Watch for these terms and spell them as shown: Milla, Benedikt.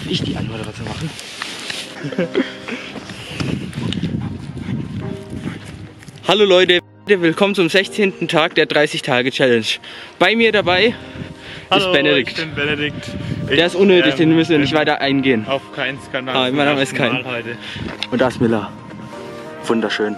Darf ich die an oder was machen? Hallo Leute, willkommen zum 16. Tag der 30-Tage-Challenge. Bei mir dabei ist Benedikt. Hallo, ich bin Benedikt. Der ist unnötig, den müssen wir nicht weiter eingehen. Auf keinen Skandal. Ah, mein Name ist kein. Heute. Und da ist Milla. Wunderschön.